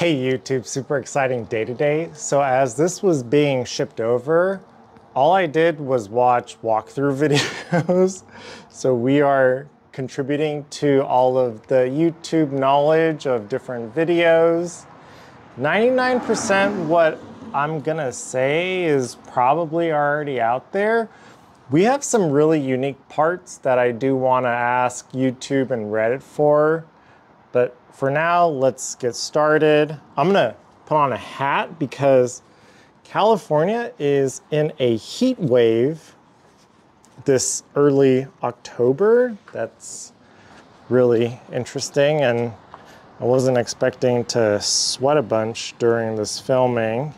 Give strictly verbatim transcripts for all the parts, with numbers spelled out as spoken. Hey YouTube, super exciting day today. So as this was being shipped over, all I did was watch walkthrough videos. So we are contributing to all of the YouTube knowledge of different videos. ninety-nine percent what I'm gonna say is probably already out there. We have some really unique parts that I do wanna ask YouTube and Reddit for, but for now, let's get started. I'm gonna put on a hat because California is in a heat wave this early October. That's really interesting, and I wasn't expecting to sweat a bunch during this filming.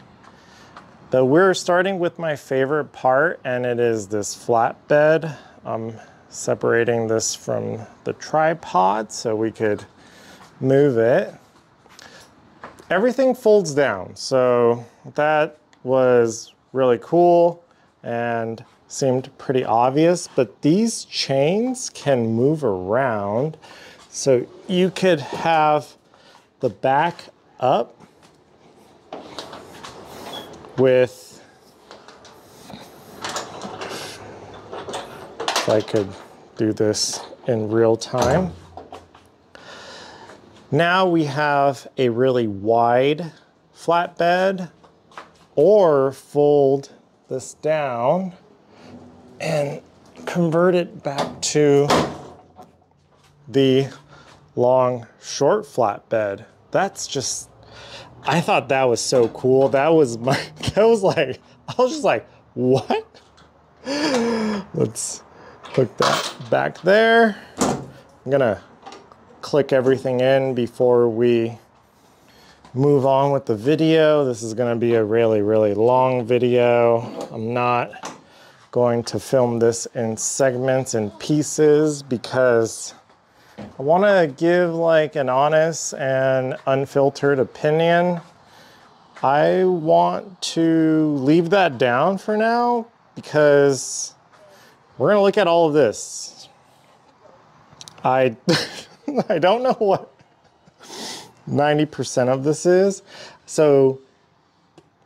But we're starting with my favorite part, and it is this flatbed. I'm separating this from the tripod so we could move it. Everything folds down, so that was really cool and seemed pretty obvious, but these chains can move around. So you could have the back up with, if I could do this in real time. Now we have a really wide flatbed, or fold this down and convert it back to the long short flatbed. That's just, I thought that was so cool. That was my, that was like, I was just like, what? Let's hook that back there. I'm gonna click everything in before we move on with the video. This is gonna be a really, really long video. I'm not going to film this in segments and pieces because I wanna give like an honest and unfiltered opinion. I want to leave that down for now because we're gonna look at all of this. I, I don't know what ninety percent of this is. So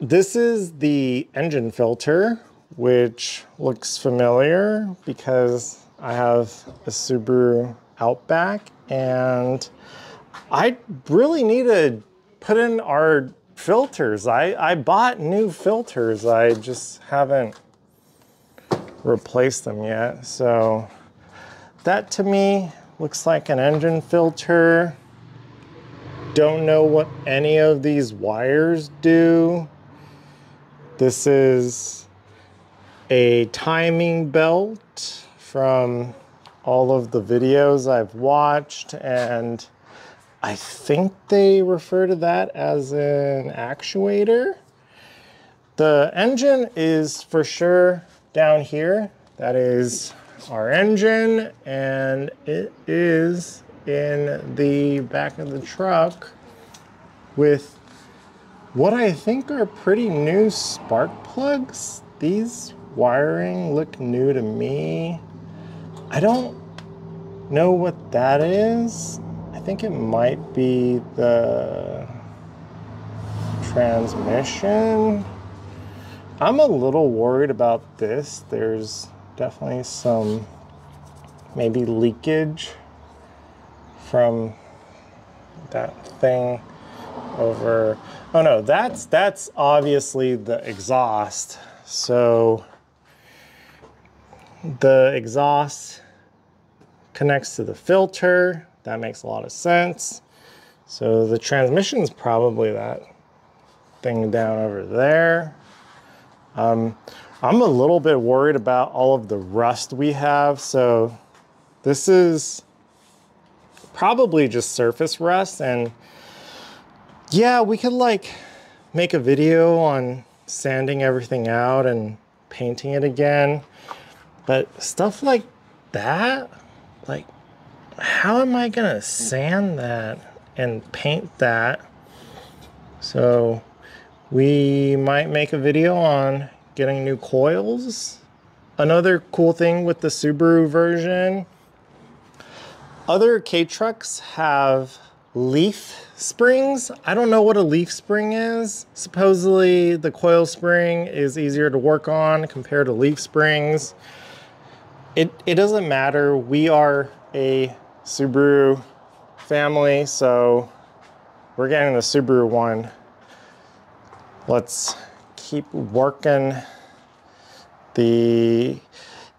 this is the engine filter, which looks familiar because I have a Subaru Outback, and I really need to put in our filters. I, I bought new filters. I just haven't replaced them yet. So that to me looks like an engine filter. Don't know what any of these wires do. This is a timing belt from all of the videos I've watched, and I think they refer to that as an actuator. The engine is for sure down here. That is our engine, and it is in the back of the truck with what I think are pretty new spark plugs. These wiring look new to me. I don't know what that is. I think it might be the transmission. I'm a little worried about this. There's definitely some maybe leakage from that thing over. Oh no, that's that's obviously the exhaust. So the exhaust connects to the filter. That makes a lot of sense. So the transmission's probably that thing down over there. Um, I'm a little bit worried about all of the rust we have. So this is probably just surface rust, and yeah, we could like make a video on sanding everything out and painting it again. But stuff like that, like how am I gonna sand that and paint that? So we might make a video on getting new coils. Another cool thing with the Subaru version, other K trucks have leaf springs. I don't know what a leaf spring is. Supposedly the coil spring is easier to work on compared to leaf springs. It, it doesn't matter. We are a Subaru family, so we're getting the Subaru one. Let's keep working. The,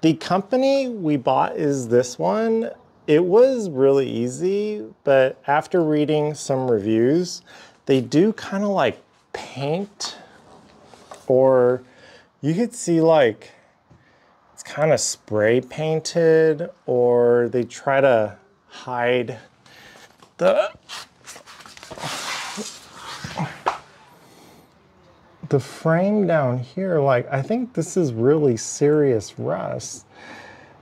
the company we bought is this one. It was really easy, but after reading some reviews, they do kind of like paint, or you could see like it's kind of spray painted, or they try to hide the the frame down here. Like, I think this is really serious rust,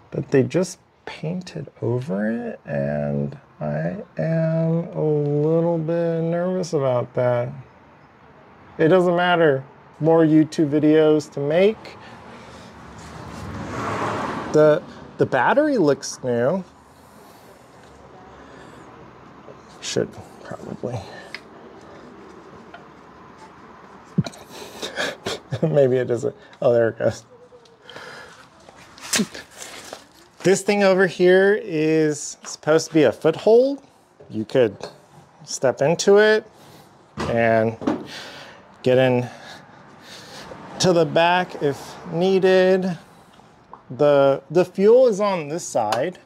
but they just painted over it, and I am a little bit nervous about that. It doesn't matter. More YouTube videos to make. The, the battery looks new. Should probably. Maybe it doesn't. Oh, there it goes. This thing over here is supposed to be a foothold. You could step into it and get in to the back if needed. The, the fuel is on this side.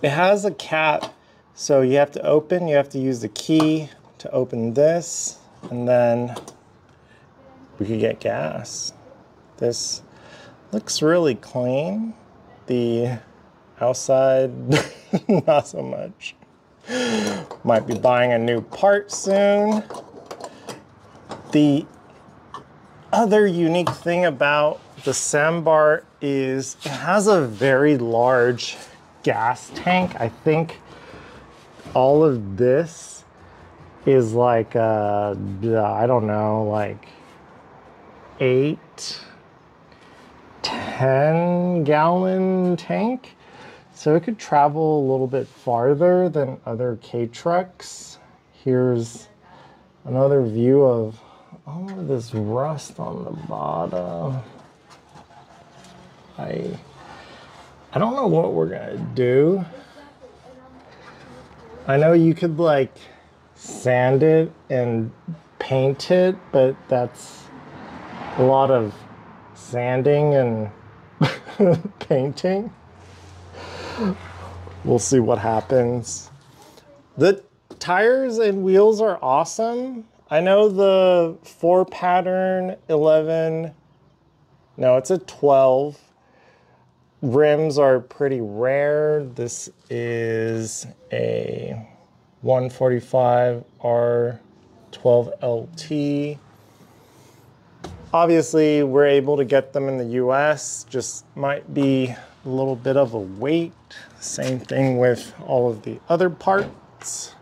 It has a cap, so you have to open, you have to use the key to open this, and then we could get gas. This looks really clean. The outside, not so much. Might be buying a new part soon. The other unique thing about the Sambar is it has a very large gas tank. I think all of this is like, uh, I don't know, like, eight, ten gallon tank. So it could travel a little bit farther than other K trucks. Here's another view of all of this rust on the bottom. I, I don't know what we're gonna do. I know you could like sand it and paint it, but that's a lot of sanding and painting. We'll see what happens. The tires and wheels are awesome. I know the four pattern eleven, no, it's a twelve. Rims are pretty rare. This is a one forty-five R twelve L T. Obviously, we're able to get them in the U S, just might be a little bit of a wait. Same thing with all of the other parts.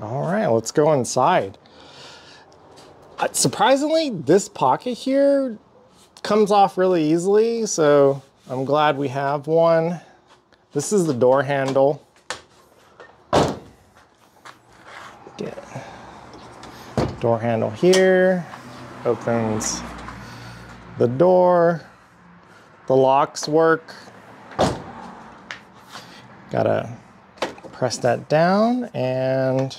All right, let's go inside. Uh, surprisingly, this pocket here comes off really easily, so I'm glad we have one. This is the door handle. Door handle here, opens the door. The locks work. Gotta press that down, and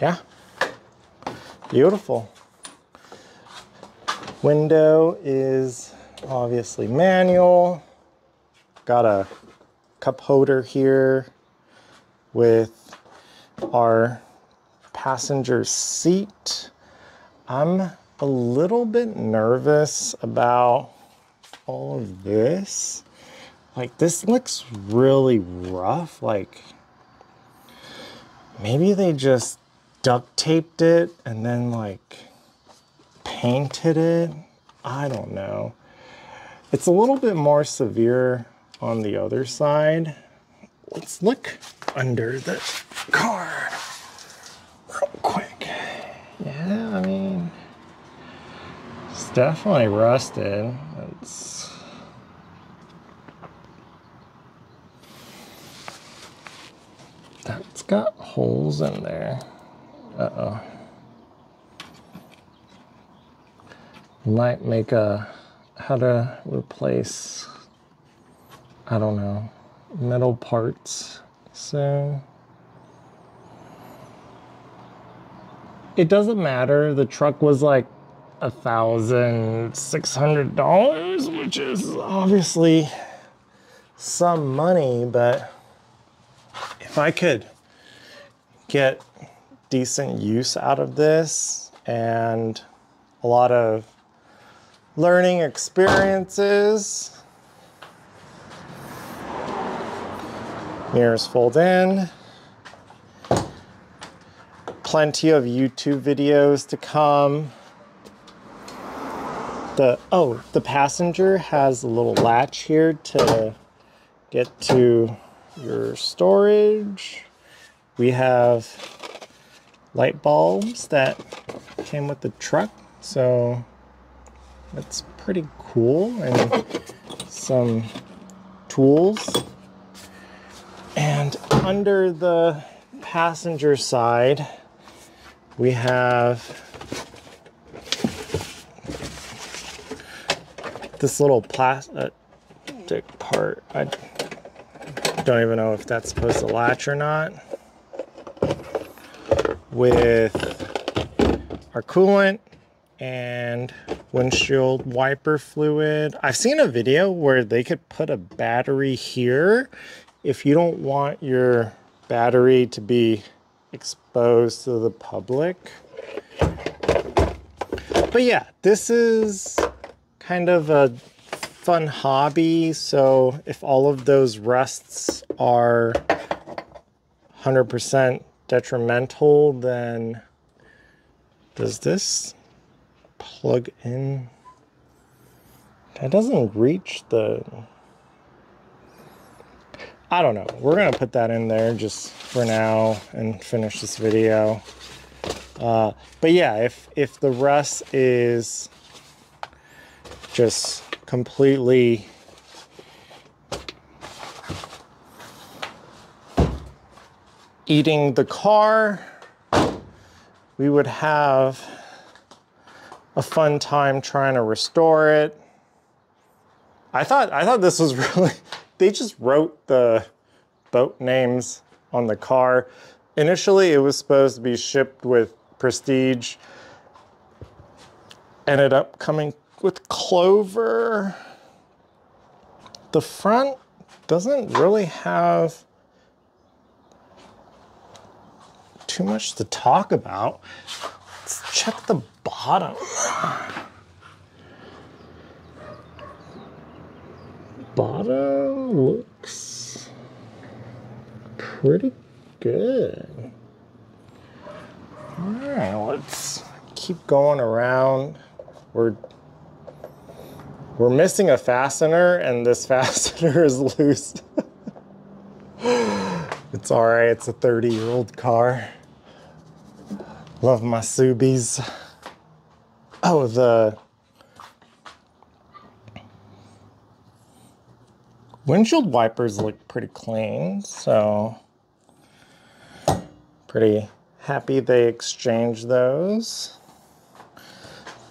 yeah, beautiful. Window is obviously manual. Got a cup holder here with our passenger seat. I'm a little bit nervous about all of this. Like, this looks really rough. Like, maybe they just duct taped it and then like painted it. I don't know. It's a little bit more severe on the other side. Let's look under the car. Quick. Yeah, I mean, it's definitely rusted. It's got holes in there. Uh-oh. Might make a, how to replace, I don't know, metal parts soon. It doesn't matter. The truck was like a thousand six hundred dollars, which is obviously some money, but if I could get decent use out of this and a lot of learning experiences. Mirrors fold in. Plenty of YouTube videos to come. The, oh, the passenger has a little latch here to get to your storage. We have light bulbs that came with the truck, so that's pretty cool, and some tools. And under the passenger side, we have this little plastic part. I don't even know if that's supposed to latch or not. With our coolant and windshield wiper fluid. I've seen a video where they could put a battery here if you don't want your battery to be exposed to the public. But yeah, this is kind of a fun hobby, so if all of those rusts are one hundred percent detrimental, then does this plug in? That doesn't reach the... I don't know. We're gonna put that in there just for now and finish this video. Uh, but yeah, if, if the rust is just completely eating the car, we would have a fun time trying to restore it. I thought, I thought this was really, they just wrote the boat names on the car. Initially, it was supposed to be shipped with Prestige. Ended up coming with Clover. The front doesn't really have too much to talk about. Let's check the bottom. Bottom looks pretty good. All right, let's keep going around. We're We're missing a fastener, and this fastener is loose. It's all right, it's a thirty-year-old car. Love my Subies. Oh, the windshield wipers look pretty clean, so pretty happy they exchanged those.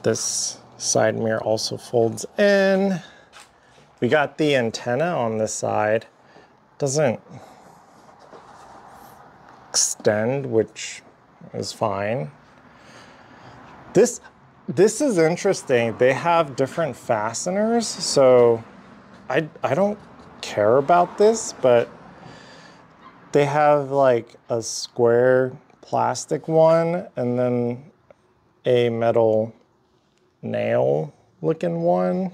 This side mirror also folds in. We got the antenna on this side. Doesn't extend, which is fine. This, this is interesting. They have different fasteners, so I, I don't care about this, but they have like a square plastic one and then a metal nail looking one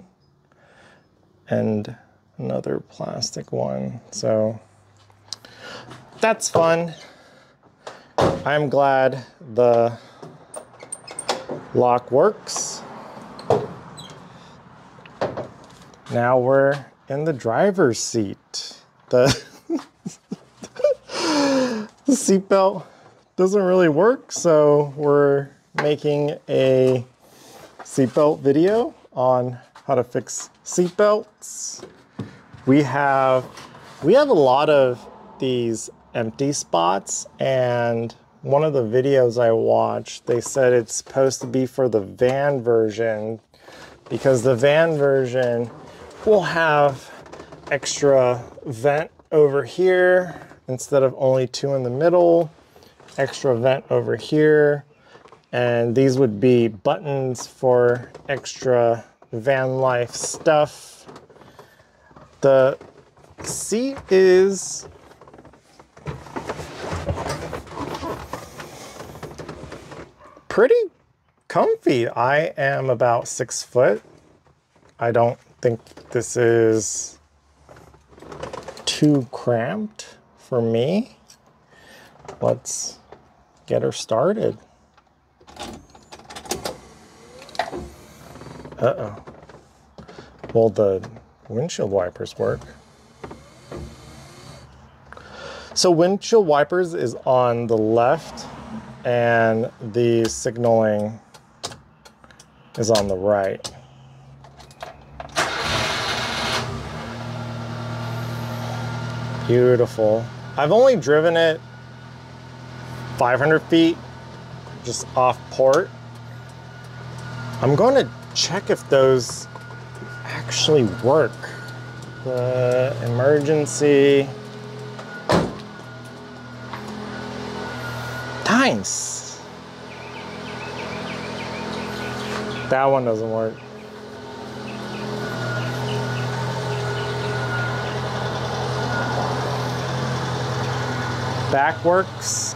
and another plastic one, so that's fun. I'm glad the lock works. Now we're in the driver's seat. The, the seatbelt doesn't really work, so we're making a seatbelt video on how to fix seatbelts. We have, we have a lot of these empty spots, and one of the videos I watched, they said it's supposed to be for the van version because the van version will have extra vent over here instead of only two in the middle, extra vent over here, and these would be buttons for extra van life stuff. The seat is pretty comfy. I am about six foot. I don't think this is too cramped for me. Let's get her started. Uh-oh. Well, the windshield wipers work. So windshield wipers is on the left, and the signaling is on the right. Beautiful. I've only driven it five hundred feet, just off port. I'm going to check if those actually work. The emergency. Nice. That one doesn't work. Back works.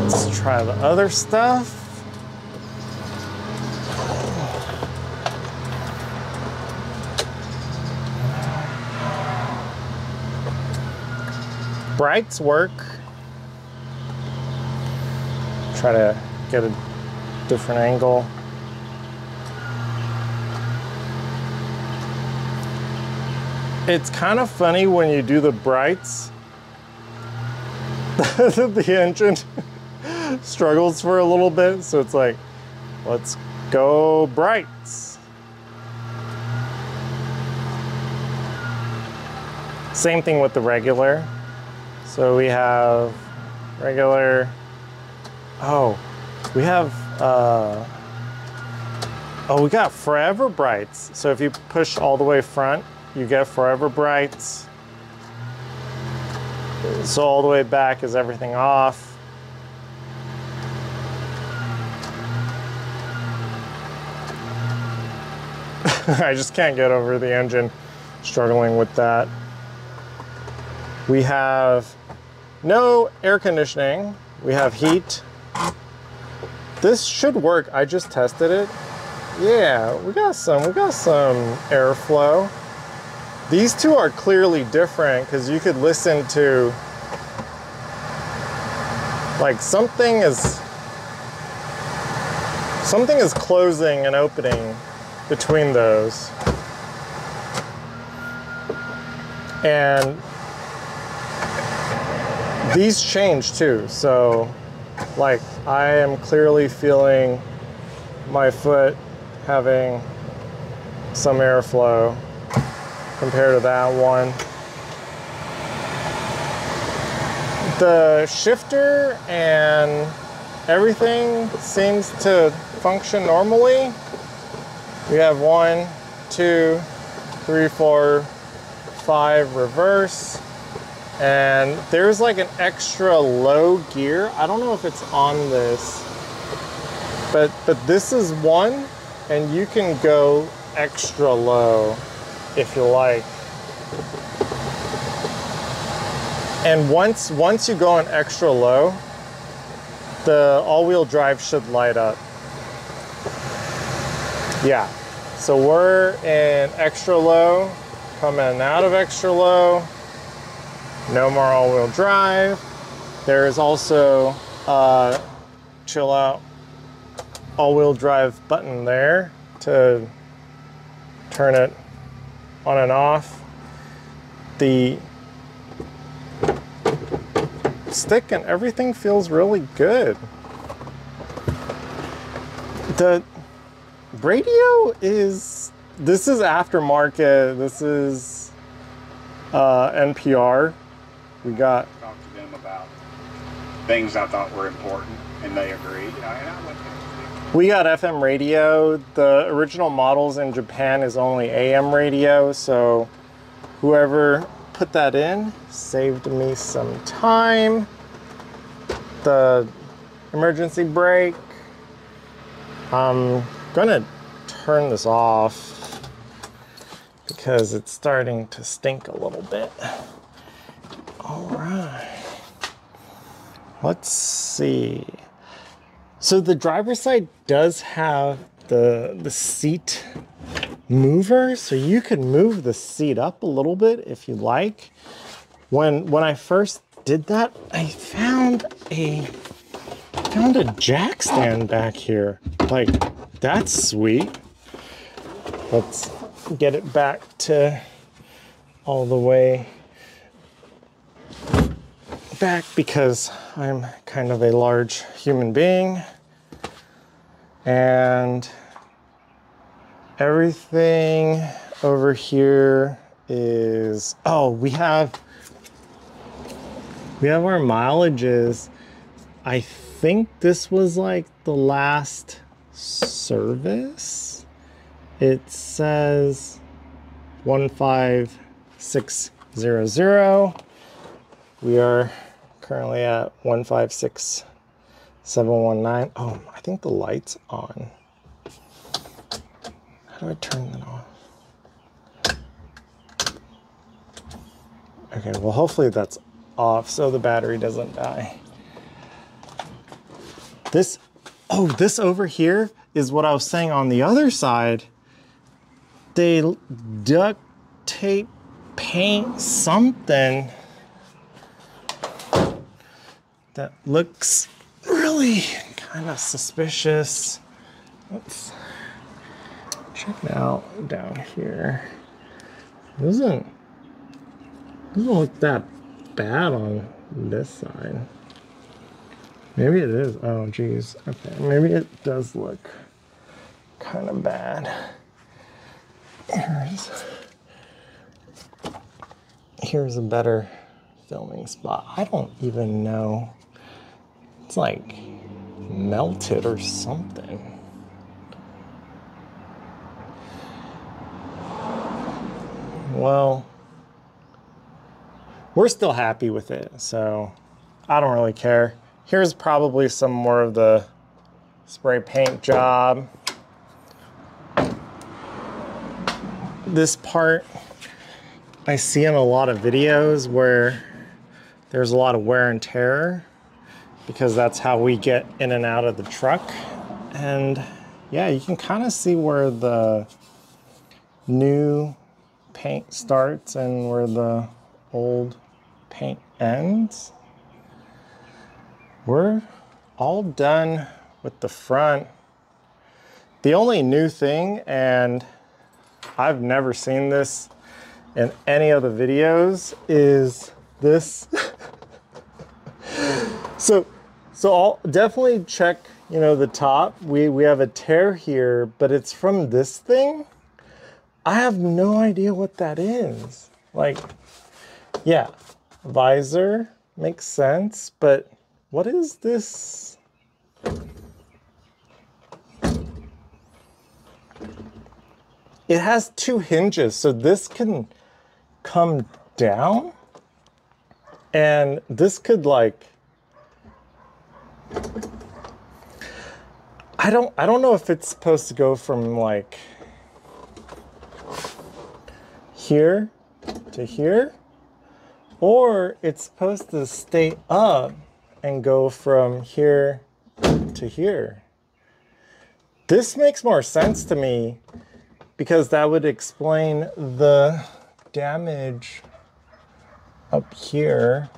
Let's try the other stuff. Brights work. Try to get a different angle. It's kind of funny when you do the brights, the engine struggles for a little bit, so it's like, let's go brights. Same thing with the regular. So we have regular. Oh, we have, uh, oh, we got forever brights. So if you push all the way front, you get forever brights. So all the way back is everything off. I just can't get over the engine struggling with that. We have no air conditioning. We have heat. This should work. I just tested it. Yeah, we got some, we got some airflow. These two are clearly different because you could listen to, like, something is, something is closing and opening between those. And these change too, so like, I am clearly feeling my foot having some airflow compared to that one. The shifter and everything seems to function normally. We have one, two, three, four, five reverse. And there's like an extra low gear. I don't know if it's on this, but but this is one, and you can go extra low if you like. And once once you go on extra low, the all-wheel drive should light up. Yeah. So we're in extra low, coming out of extra low. No more all-wheel drive. There is also a chill out all-wheel drive button there to turn it on and off. The stick and everything feels really good. The radio is, this is aftermarket. This is uh, N P R. We got... Talked to them about things I thought were important, and they agreed. And I, and I went there. We got F M radio. The original models in Japan is only A M radio, so whoever put that in saved me some time. The emergency brake. I'm gonna turn this off because it's starting to stink a little bit. All right, let's see. So the driver's side does have the, the seat mover, so you can move the seat up a little bit if you like. When, when I first did that, I found a found a jack stand back here. Like, that's sweet. Let's get it back to all the way back because I'm kind of a large human being and everything over here is, oh, we have, we have our mileages. I think this was like the last service. It says one five six zero zero. We are currently at one five six seven one nine. Oh, I think the light's on. How do I turn that off? Okay, well, hopefully that's off so the battery doesn't die. This, oh, this over here is what I was saying on the other side. They duct tape paint something that looks really kind of suspicious. Let's check it out down here. It doesn't, it doesn't look that bad on this side. Maybe it is. Oh, geez. Okay. Maybe it does look kind of bad. Here's, here's a better filming spot. I don't even know. It's like melted or something. Well, we're still happy with it, so I don't really care. Here's probably some more of the spray paint job. This part I see in a lot of videos where there's a lot of wear and tear because that's how we get in and out of the truck. And yeah, you can kind of see where the new paint starts and where the old paint ends. We're all done with the front. The only new thing, and I've never seen this in any of the videos, is this. so so I'll definitely check, you know, the top. We, we have a tear here, but it's from this thing. I have no idea what that is. Like, yeah, visor makes sense, but what is this? It has two hinges, so this can come down and this could like, I don't, I don't know if it's supposed to go from like here to here, or it's supposed to stay up and go from here to here. This makes more sense to me because that would explain the damage up here.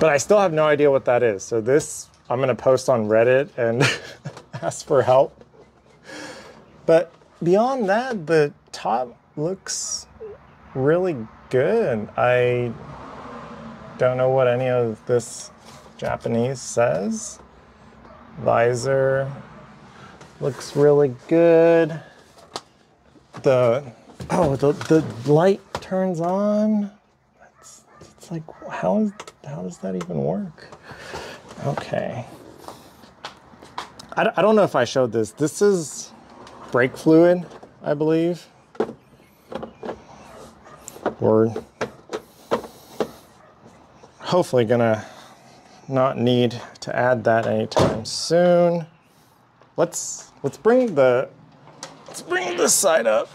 But I still have no idea what that is. So this, I'm gonna post on Reddit and ask for help. But beyond that, the top looks really good. I don't know what any of this Japanese says. Visor looks really good. The, oh, the, the light turns on. That's, it's like, how is, how does that even work? Okay. I, I don't know if I showed this. This is brake fluid, I believe. We're hopefully gonna not need to add that anytime soon. Let's let's bring the let's bring this side up,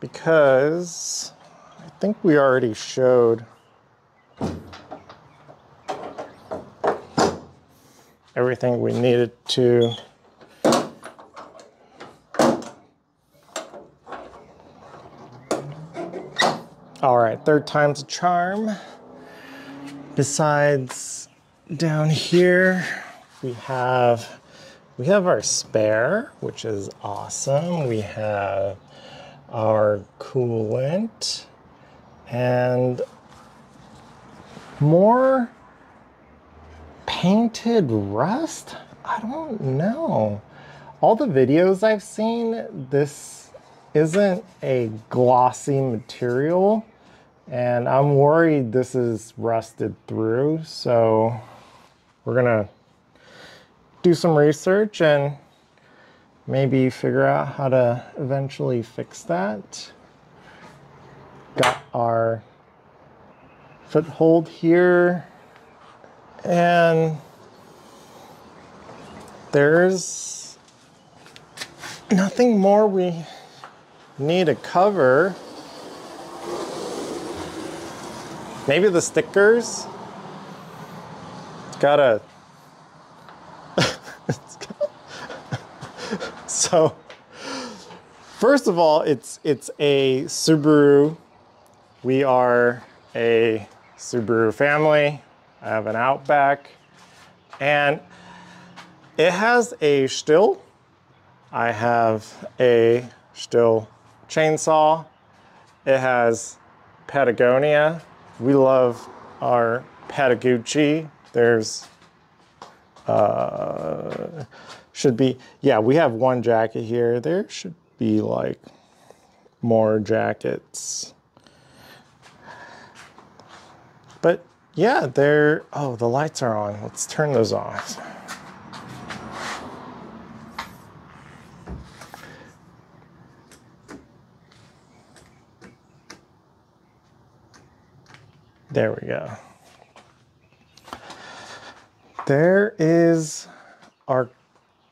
because I think we already showed everything we needed to. All right, third time's a charm. Besides down here, we have we have our spare, which is awesome. We have our coolant and more painted rust? I don't know. All the videos I've seen, this isn't a glossy material, and I'm worried this is rusted through. So we're gonna do some research and maybe figure out how to eventually fix that. Got our foothold here, and there's nothing more we need to cover. Maybe the stickers. It's got a it's got... So first of all, it's it's a Subaru. We are a Subaru family. I have an Outback, and it has a Stihl. I have a Stihl chainsaw. It has Patagonia. We love our Patagucci. There's, uh, should be, yeah, we have one jacket here. There should be like more jackets. But yeah, there, oh, the lights are on. Let's turn those off. There we go. There is our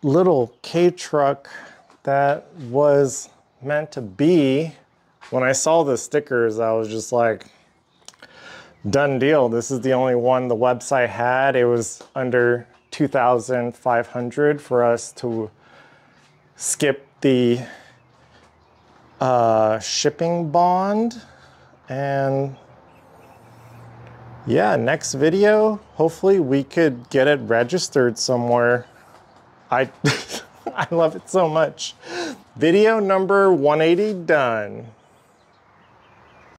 little K truck that was meant to be. When I saw the stickers, I was just like, done deal. This is the only one the website had. It was under two thousand five hundred for us to skip the uh, shipping bond. And yeah, next video, hopefully we could get it registered somewhere. I I love it so much. Video number one eighty done.